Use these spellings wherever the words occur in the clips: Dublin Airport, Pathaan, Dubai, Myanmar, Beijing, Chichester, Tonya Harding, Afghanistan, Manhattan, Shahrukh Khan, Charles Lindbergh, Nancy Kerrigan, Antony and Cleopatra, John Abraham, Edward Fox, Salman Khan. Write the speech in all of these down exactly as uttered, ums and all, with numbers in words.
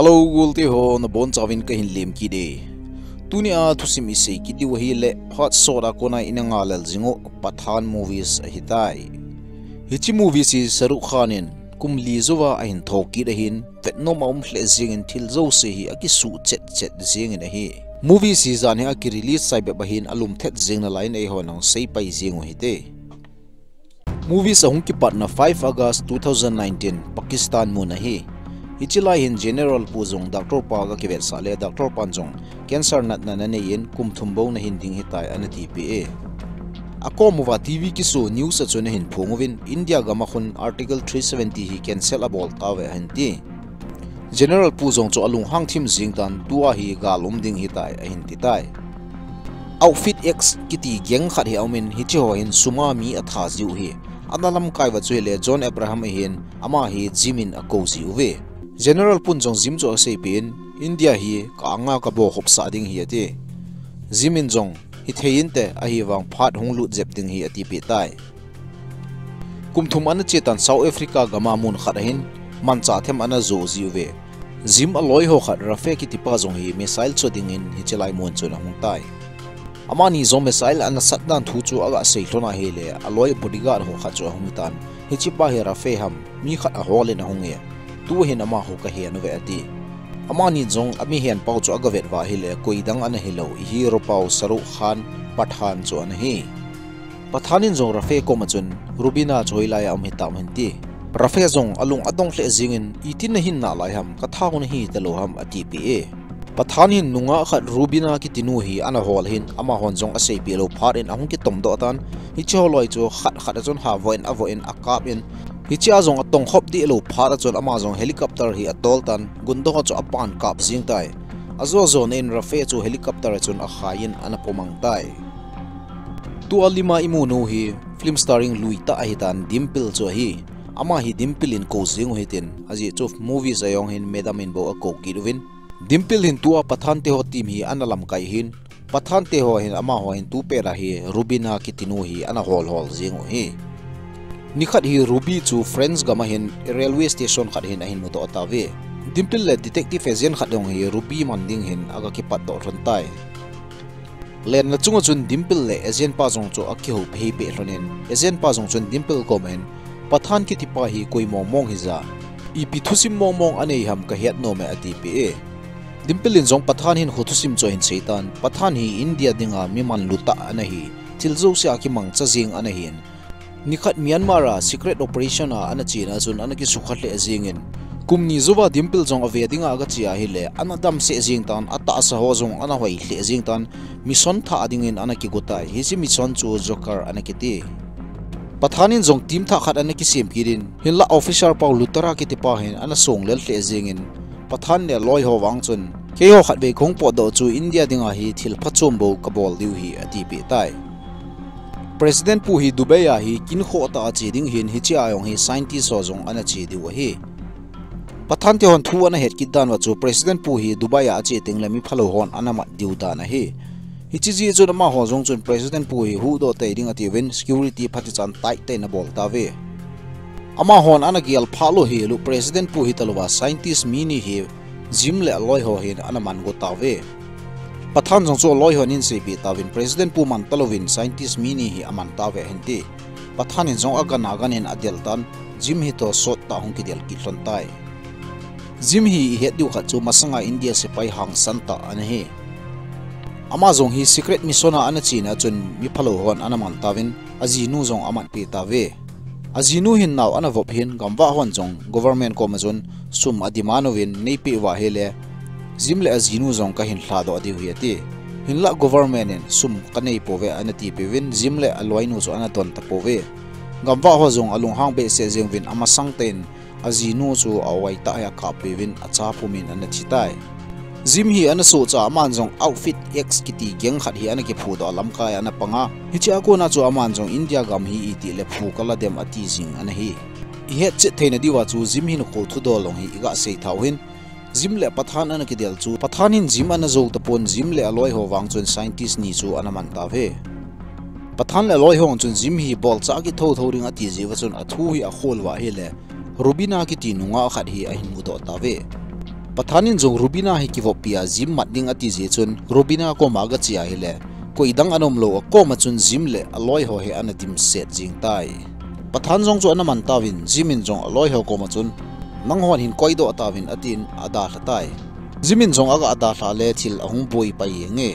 Hello, guilty ho na bon chawin ka hinlem ki de. Tuni a thusim ise ki di wahi le hot soda kona inanga lal jingo Pathaan movies hitai. Hichi movies is Shahrukh Khanin kum lizowa ahin thoki dahin vetno maum hle jingin thil zo se hi aki su chet chet jingin hi. Movies is an aki release saibe bahin alum thet jingna line ei honang sei pai jingo hite. Movies ahung ki partner five August two thousand nineteen Pakistan mu nahi. Ichilai in general puzong Doctor Paga kivet sale Doctor Panjong cancer nat nanane yen kum thumbo na hinding hitai an T P A. Ako muwa T V kisu news achon hin phongwin India gamakhun article three seventy hi cancelable tawe hinti. General puzong cho alung hang thim jingtan tua hi galum ding hitai a hinti tai. Outfit X kiti geng khat hi aumin hicho hin suma mi atha jiu hi. Analam kaiwa chuile John Abraham hin ama hi jimin akozi uwe general punjong jim cho sepin India hi ka anga ka bo hop sa ding hi ate jimin jong hi thein te a hi wang phat honglu jep ding hi ati pe tai kumthum an chetan South Africa gama mun kharahin mancha them ana zo jiwe jim aloi ho khat rafe ki tipa jong hi missile choding in hi chelai mon chu lamung tai amani zo missile an satdan thu chu aga seilona hele aloi bodyguard ho kha chu humutan hichipa hera feham mi khat a holen honge tu hin ama ho ka hian ve ati amani jong ami hian pau chu aga vetwa hele koidang an helo hi ro pau Shahrukh Khan Pathaan chu an hi Pathanin jong rafe ko machun rubina choilai amita menti rafe jong alung adong hle jingin itin hin na lai ham katha hun hi telo ham ati pe Pathanin nunga khat rubina ki tinu hi ana hol hin ama honjong asei pelo phar in ahung ki tom do tan hi choloi chu khat khat chon ha voin avoin akap in hi chia jong atong khop di lo phar chon ama jong helicopter hi atol tan gundo chu apan kap jing tai azo zone in rafe chu helicopter chon a khain ana pomang tai tu alima imunu hi film starring luita ahitan dimple chu hi ama hi dimple in ko jing hitin aji chu movie sayong hin madam in bo a ko kiruwin Dimple hin tua Pathaan te ho team hi analam kai hin Pathaan te ho hin ama ho hin tu pera hi rubina kitinu hi ana hol hol jingo hi nikhat hi rubi chu friends gama hin railway station khat hin ahin muto atawe Dimple le detective agent khat dong hi rubi manding hin aga ki pat do ron tai len na chunga chun Dimple le agent pa jong chu akhi ho phei pe ronen agent pa jong chun Dimple comment Pathaan ki tipa hi koi mong mong hi za I pithusim mong mong anei ham ka het no me atpa Dimple in jong Pathaan hin khutusim choin seitan Pathaan hi India dinga miman luta anahi thilzo sia ki mangcha jing anahin nikhat Myanmar a secret operation a anachina chun anaki sukhatle jingin kumni zowa Dimple jong avedinga aga chia hi le anadam se jingtan ata sa ho jong ana hoi hle jingtan mission tha adingin anaki gotai hi si mission chu joker anaki ti Pathanin jong team tha khat anaki sem kirin hilla officer paw lutara ki tipa hin ana song lel hle jingin Pathaan le loi ho wang chun Keo khat ve khong po do chu India dinga hi thil phachom bo kabol diu hi ati pe tai President pu hi Dubai a hi kin kho ta chi ding hin hi chi ayong hi scientist so jong ana chi diu hi Pathaan te hon thu ana het ki dan wa chu President pu hi Dubai a chi ting lami phalo hon ana ma diu ta na hi hi chi ji chu ma ho jong chun President pu hi hu do te ding ati win security phati chan tai te na bol ta ve ama hon ana gial phalo hi lu President pu hi talwa scientist mini hi Jim le loi ho hin anaman go tawe Pathaan jong cho loi honin se bi tawin President pu man talovin scientist mini hi aman tawe henti Pathaan in jong aga nagan in adeltan Jim hi to sot ta hong ki del ki ton tai Jim hi he diu kha chu masanga India se pai hang santa an he ama jong hi secret missona ana china chun mi phalo hon anaman tawin ajinu jong aman pe tawe Azinu hin naw anavop hin gamwa hon jong government commission sum adimanovin neipi wa hele jimle azinu jong ka hin hla do adi huati hinla government in sum kanei powe anati pewin jimle aloinu chu anaton tapowe gamwa ho jong alung hangbe se jengwin amasang ten azinu chu awaita aya ka pewin acha pumin anathi tai Jim hi ana so cha man jong outfit X kiti geng khat hi ana ki phu do lam kai ana panga hi cha ko na chu aman jong India gam hi iti le phu kala dem ati jing ana hi he che theina diwa chu Jim hin ko thu do long hi iga sei thau hin Jim le Pathaan ana ki del chu Pathaan in Jim ana zo ta pon Jim le aloi ho wang chun scientist ni chu ana man ta ve Pathaan le aloi ho chun Jim hi bol cha ki tho tho ring ati ji wa chun athu hi a khol wa hi le rubina ki ti nunga khat hi a hin mu do ta ve Pathanin jong Rubina hi kivopia zim matning ati je chun Rubina ko maga chia hile ko idang anom lo ko machun zim le aloi ho he anatim set jing tai Pathan jong chu anaman tawin zimin jong aloi ho ko machun nanghon hin koido atawin atin ada hlatai zimin jong aga ada hla le thil ahung boi pai nge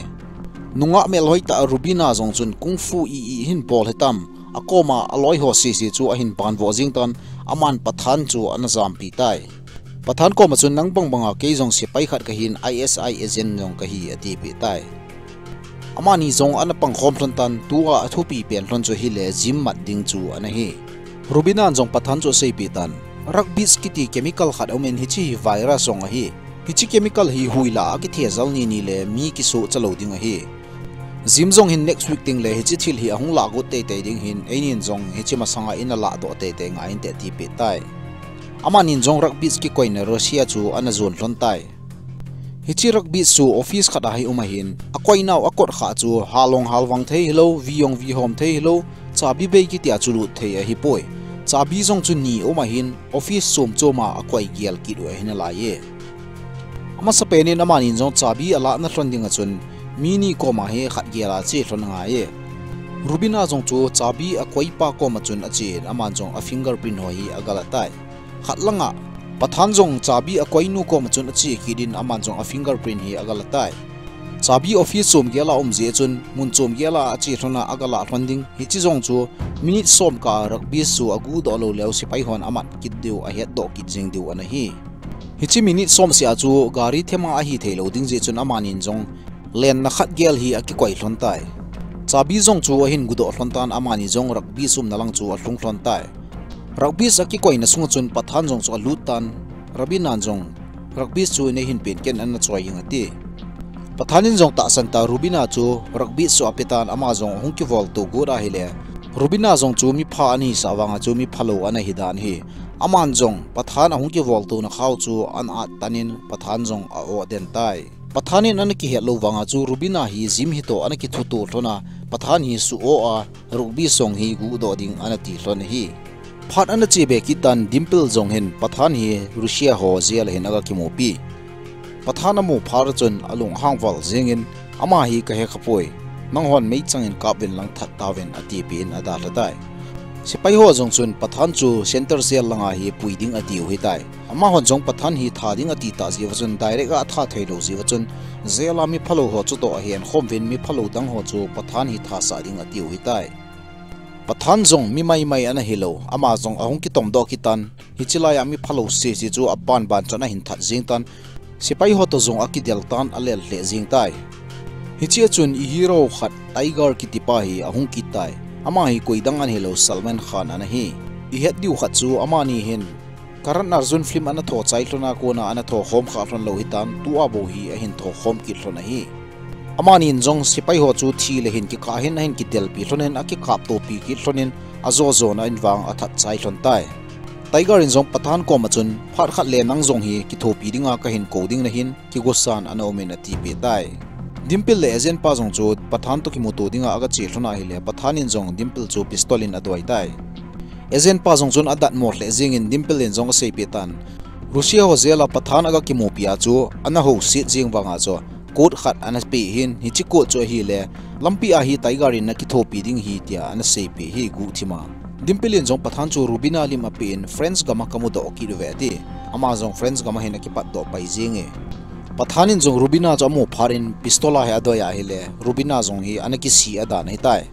nunga mel hoita Rubina jong chun kungfu i i hin bol hetam akoma aloi ho si si chu ahin pan washington aman Pathan chu anazam pi tai Pathan ko machun nang bang banga ke jong se pai khat ka hin isi agent jong ka hi ati pi tai amani jong an pang khom thon tan tuwa athupi pen thon chu hi le jim mat ding chu ana hi Rubina jong Pathan chu sei pi tan rakbis kiti chemical khat omen hi chi virus jong hi hichi chemical hi huila ki thejal ni ni le mi ki so chalo ding hi Zim zong hin next week ting le hichi thil hi ahung la go te te ding hin einin zong hichi masanga in la do te te nga in te ti pe tai amanin zong rakbis ki koina Russia chu anazon thon tai hichi rakbis chu office khata hi umahin akoinau akot kha chu halong halwang thei hilo viong vi hom thei hilo chabi be ki tia chu lu thei a hi poi chabi zong chu ni umahin office som choma akoi gial ki do hin la ye amasa penin amanin zong chabi ala na thon ding achun mini koma he khat gela che thon nga ye Rubina jong chu chabi a koipa koma chun achin aman jong a fingerprint ho hi agalatai khatlanga Pathan jong chabi a koinu koma chun achi kidin aman jong a fingerprint hi agalatai chabi office som gela om je chun mun chom gela achi thona agala thonding hichi jong chu minute som ka rugby su agu do lo lew sipai hon aman kideu a het do kijing deu ana hi hichi minute som sia chu gari thema a hi thelo ding je chun amanin jong len na khat gel hi akikoi thon tai chabi jong chu hin gudo thon tan amani jong rakbi sum nalang chu atlung thon tai rakbi sakikoi na sunga chun Pathan jong chu alut tan Rubina jong rakbi chu ne hin pen ken an choi ing ati Pathanin jong ta santa Rubina chu rakbi su apitan ama jong hungki vol to gura hile Rubina jong chu mi pha ani sawanga chu mi phalo ana hidan hi aman jong Pathan hungki vol to na khau chu an at tanin Pathan jong a o den tai Pathanin anaki he lo wanga chu Rubina hi zim hi to anaki thutu thona Pathan hi su o a rugby song hi gu do ding anati thon hi phat anachi be kitan dimple jong hen Pathan hi Russia ho zel hen aga kimopi Pathan amu phar chun alung hangwal jengin ama hi ka he khapoi nanghon mei changin kapin lang that tawen ati pin ada latai sipai ho jong chun Pathan chu center zel langa hi puiding ati huitai ama hon jong Pathan hi thading ati ta jiwachun direct a tha thailo jiwachun zela mi phalo ho chu to hen khomwin mi phalo dang ho chu Pathan hi tha sa ding ati huitai Pathan jong mi mai mai ana hilo ama jong ahung ki tom do ki tan hichilaya mi phalo se si chu apan ban chana hin that jing tan sipai ho to jong akidel tan alel le jing tai hichia chun i hero khat tiger ki tipa hi ahung ki tai ama hi koidang an hilo Salman Khan ana hi i het diu khat chu amani hin karan arjun film ana tho chailona kona ana tho hom kha ron lohitan tu abo hi a hin tho hom ki ron hi amani jong sipai ho chu thi le hin ki kha hin hin ki tel pi ronen a ki khap to pi ki ronen azo zona inwang atha chai ron tai tiger in jong Pathan ko machun phar khat le nang jong hi ki thopi dinga ka hin coding na hin ki gosan ana omen ati pe tai dimple le agent pa jong chu Pathan to ki moto dinga aga che ron a hi le Pathanin jong dimple chu pistol in adoi tai Ezen pa jong chun adat mor le jing in dimple in jong sei petan Russia ho zela Pathan aga kimopia chu ana ho sit jing wanga cho kot khat anaspi hin hichi ko cho hi le lampi a hi tiger in na ki thopi ding hi tia ana sei pe hi gu thima dimple in jong Pathan chu Rubina lim apin friends gama kamu do ki do ve ti ama jong friends gama hena ki pat do pai jing e Pathanin jong Rubina cha mo pharin pistola ha do ya hi le Rubina jong hi ana ki si ada nei tai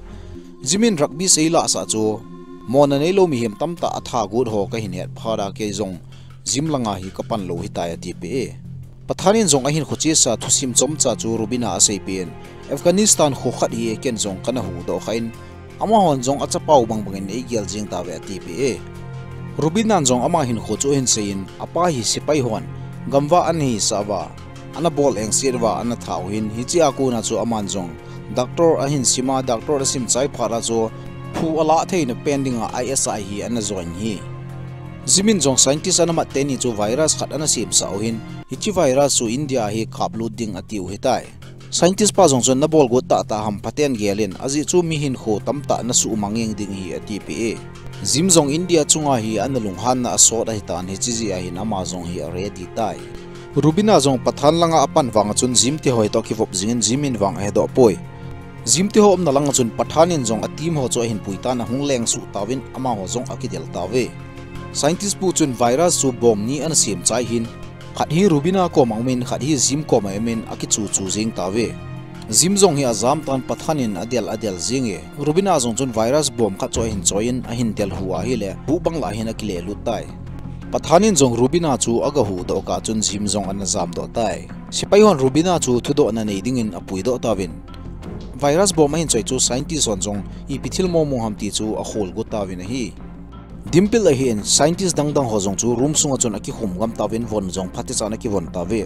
jimin rugby sei la sa chu mona nei lo mi hem tamta atha gut ho ka hin het phara ke jong zimlanga hi kapan lo hitaya ti pe Pathanin jong ahin khochi sa thusim chom cha chu Rubina asei pen Afghanistan kho khat hi ken jong kana hu do khain ama hon jong achapau bang bang nei gel jing ta ve ti pe Rubina jong ama hin khochu hin sein apa hi sipai hon gamwa an hi sawa ana bol eng sirwa ana thau hin hi chi akuna chu aman jong doctor ahin sima doctor asim chai phara chu phu ala theina pending a isi hi ana join hi zimin jong scientist ana ma teni chu virus khat ana sim sa hin hichi virus chu India hi khaplu ding atiu hetai scientist pa jong chon na bol go ta ta ham paten gelin aji chu mi hin kho tamta na su mangeng ding hi ati pe zim jong India chunga hi ana lung han na asot a hitan hi chi ji a hin ama jong hi ready tai Rubina zong Pathaan langa apan wanga chun zimti hoi to kivop zingin zimin wanga hedo poi. Zimti ho omna langa chun Pathanin zong atim ho cho hin puita na hung leng su tawin ama ho zong akidel tawe. Scientist pu chun virus su bom ni an siam chai hin. Khathi rubina ko maumin khathi zim ko maumin akichu chu zing tawe. Zim zong hi azam tan Pathanin adel adel zinge. Rubina zong chun virus bom kha cho hin choin a hin del hua hi le bu bangla hin akile lutai. Pathanin zong rubina chu agahu do ka chun zim zong anazam do tai sipaihon rubina chu thudo na nei dingin apui do tawin virus bom hin choi chu scientist on zong I pithil mo mo hamti chu a khol go tawin hi dimpil a hin scientist dang dang ho zong chu room sunga chon aki hum gam tawin von zong phate chana ki von tawe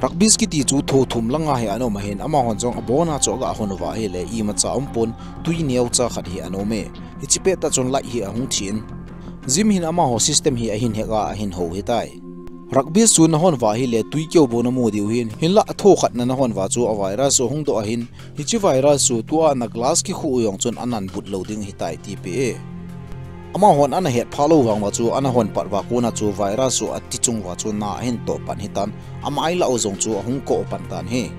rakbis ki ti chu tho thum langa he ano ma hin ama hon zong abona cho ga hon wa he le I ma cha ompon tuineu cha khat hi anome ichipe ta chon lai hi ahung chin Zim hin ama ho system hi ahin heka ahin ho hetai rugby sun hon wa hi le tuikeu bonamu diu hin hinla atho khatna na hon wa chu a virus so hungdo ahin hichi virus su tua na glass ki khu yong chon anan but loading hitai tpa ama hon ana het phalo wang wa chu ana hon patwa kuna chu virus so atti chung wa chu na hin to pan hitan amai la ozong chu hung ko pan tan he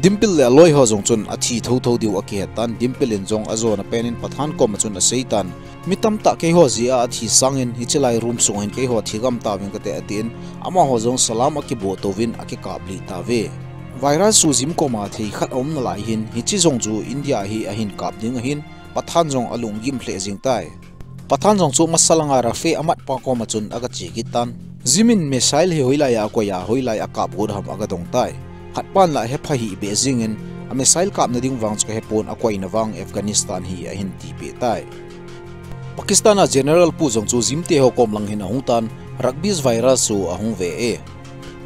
dimpil le loi ho zong chun athi tho tho diu ake tan dimpil in zong azona penin Pathaan ko ma chun a seitan mitam ta ke ho zia athi sangin hichelai room sungin ke ho thigam tawin kate atin ama ho zong salam aki botowin aki kabli tawe virus su jim ko ma thei khat om na lai hin hichi zong ju India hi ahin kap ding hin Pathaan zong alung gim hle jing tai Pathaan zong chu masalanga rafe amat pa ko ma chun aga chi gitan zimin missile he hoila ya ko ya hoila ya kap gur ham aga dong tai Pathaan la hepa hi Beijing in a missile kap na ding wang chka hepon akwai na wang Afghanistan hi ahin tipe tai Pakistana general pu zong chu zimte ho kom lang hin ahungtan rakbis virus su ahung ve e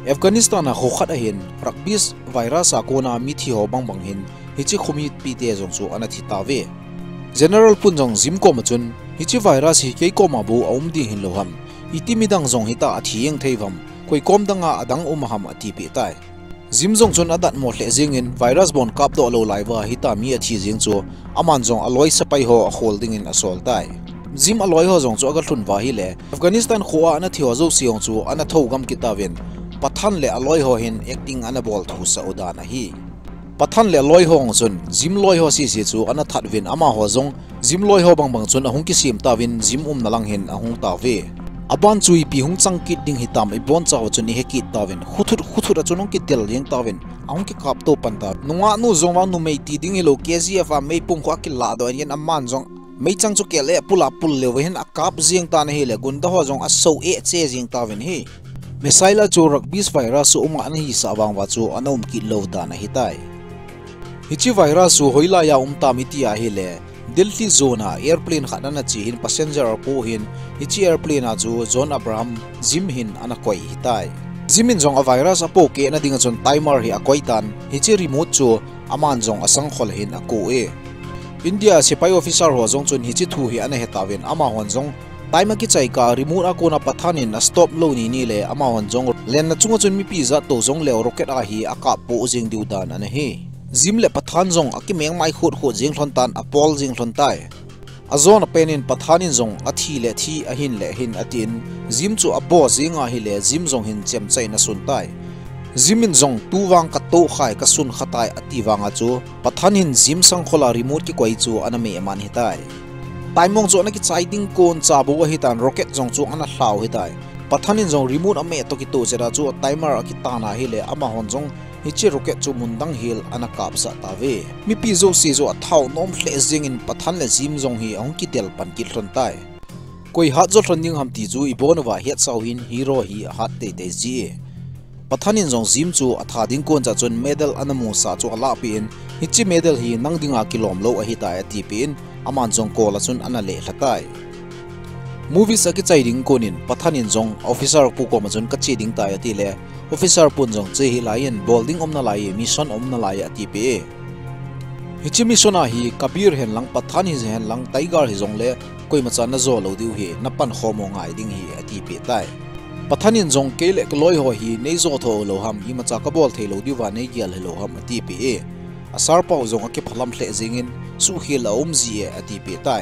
Afghanistan a khokhat a hin rakbis virus a kona mithi ho bang bang hin hichi khumit pite zong chu ana thita ve general pun zong zim ko ma chun hichi virus hi ke ko ma bu aum di hin loham itimidang zong hita athiang theiwam koi kom danga adang umaham atipe tai Zim zong chun adat mo hle zingin virus bon kap do lo laiwa hita mi athi jing chu aman zong aloi sapai ho holding in asol tai zim aloi ho zong chu aga thun wa hi le Afghanistan khuwa ana thio zo siong chu ana thogam kitawin Pathaan le aloi ho hin acting ana bol thu sa udana hi Pathaan le loi hong chun zim loi ho si si chu ana thatwin ama ho zong zim loi ho bang bang chun ahung ki sim tawin zim um nalang hin ahung tawe Aban chui pi hung chang kit ding hitam ibon chaw chuni hekit tawin khuthur khuthur achunong ki tel yeng tawin ang ki kap to panta nunga nu zongwa nu mei ti ding elo kgf a mei pung khwa ki la do yen amman jong mei chang chu kele pula pul le wen akap jing tan he le gunda ho jong aso e che jing tawin he missile chu rugby virus su uma an hi sawang wa chu anom ki lo da na hitai hichi virus su hoila ya umta miti a hele Delhi zona airplane khanana chi hin passenger ko hin hichi airplane a chu John Abraham Jim hin anakoi hitai Jimin jong a virus apo ke na dinga chon timer hi akoi tan hichi remote chu aman jong asang khol hin ako e India sipai officer ho jong chon hichi thu hi ana hetawin ama hon jong time ki chai ka remote a ko na Pathanin na stop lo ni ni le ama hon jong len na chunga chon mi pi za to jong le rocket a hi aka po jing diu dan an he Zim le Pathaan zong aki meng mai khut khut jing thon tan apol jing thon tai azon penin Pathanin zong athi le thi ahin le hin atin zim chu apo zinga hi le zim zong hin chem chai na sun tai zimin zong tuwang ka to khai ka sun khatai atiwanga chu Pathanin zim sang khola remote ki koi chu aname man hitai taimong chu na ki chai ding kon chabu hitan rocket zong chu ana hlau hitai Pathanin zong remote ame to ki to chera chu timer akitana hi le ama hon zong hichi rocket chu mundang hil anakap sa tawe mi pizo sizo athau nom hle jing in Pathaan le zim zong hi ang ki tel pan ki thon tai koi hat zo thon ding hamti chu ibon wa het sau hin hero hi hat te te ji Pathanin zong zim chu atha ding kon cha chon medal anamu sa chu ala pin hichi medal hi nang dinga kilom lo a hitai ati pin aman jong ko la chun anale hlatai movie sa ki chai ding konin Pathanin zong officer pu ko ma chun ka chi ding tai ati le officer punjong chehi laien bolding omna lai mission omna lai atipe hichi mission a hi kabir hen lang Pathaan hi hen lang tiger hi jong le koi macha na zo lo diu hi napan khomo ngai ding hi atipe tai Pathanin jong kele kloi ho hi nei zo tho lo ham hi macha ka bol thelo diu wa nei gel lo ham atipe e asar pau jong ke phalam hle jingin su hi la om ji atipe tai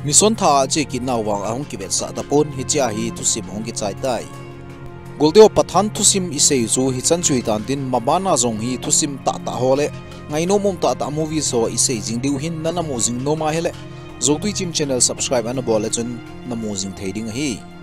mission tha che ki nawang ahung ki bet sa ta pon hi cha hi tu sim hong ki chai tai Guldeo Pathaan Thusim Iseju Hichan Chuitan Din Mabana Zong Hi Thusim Tata Hole Ngaino Mum Tata Movie So Isejing Diu Hin Nanamo Jing Noma Hele Zogtui Chim Channel subscribe and a bulletin Namo Jing Thading Hi